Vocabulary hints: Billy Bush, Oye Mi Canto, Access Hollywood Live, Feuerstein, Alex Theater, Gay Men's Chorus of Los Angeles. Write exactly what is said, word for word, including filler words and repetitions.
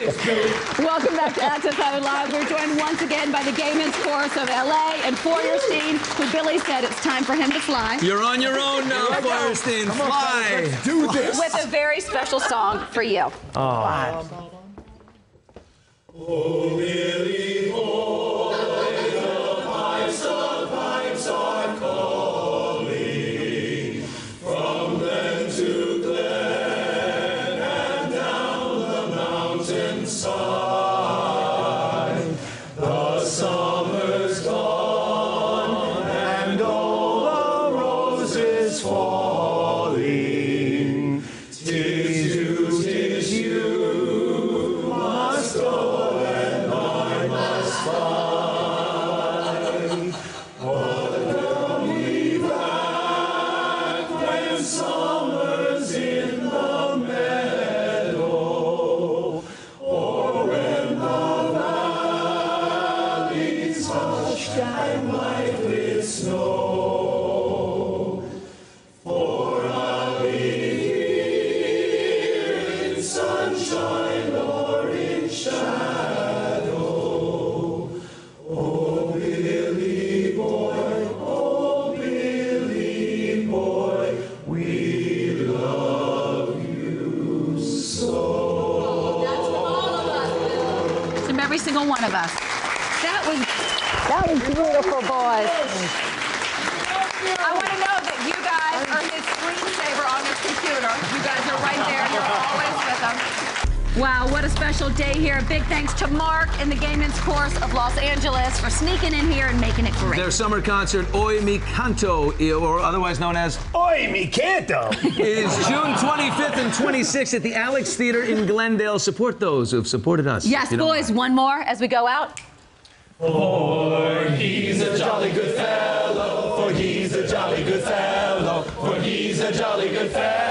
Welcome back to Access Hollywood Live. We're joined once again by the Gay Men's Chorus of L A and Feuerstein, who Billy said it's time for him to fly. You're on your own now, Feuerstein. Fly. Let's do this. With a very special song for you. Oh. Wow. Oh, Billy, hoy, the pipes, the pipes are calling from Glen to Glen and down the mountainside. The summer's gone and all the roses falling. Tis you, tis you, must go. Summer's in the meadow, or when the valley's hushed and white with snow. For I'll be here in sunshine or in shadow. Oh, Billy boy, oh, Billy boy, we love you so. That's from all of us. It's from every single one of us. That was that was beautiful, boys. I want to know that you guys are his screensaver on his computer. You guys are right there. You're always with them. Wow, what a special day here. A big thanks to Mark and the Gay Men's Chorus of Los Angeles for sneaking in here and making it great. Their summer concert, Oye Mi Canto, or otherwise known as Oye Mi Canto, is June twenty-fifth and twenty-sixth at the Alex Theater in Glendale. Support those who've supported us. Yes, boys, one more as we go out. For he's a jolly good fellow, for he's a jolly good fellow, for he's a jolly good fellow.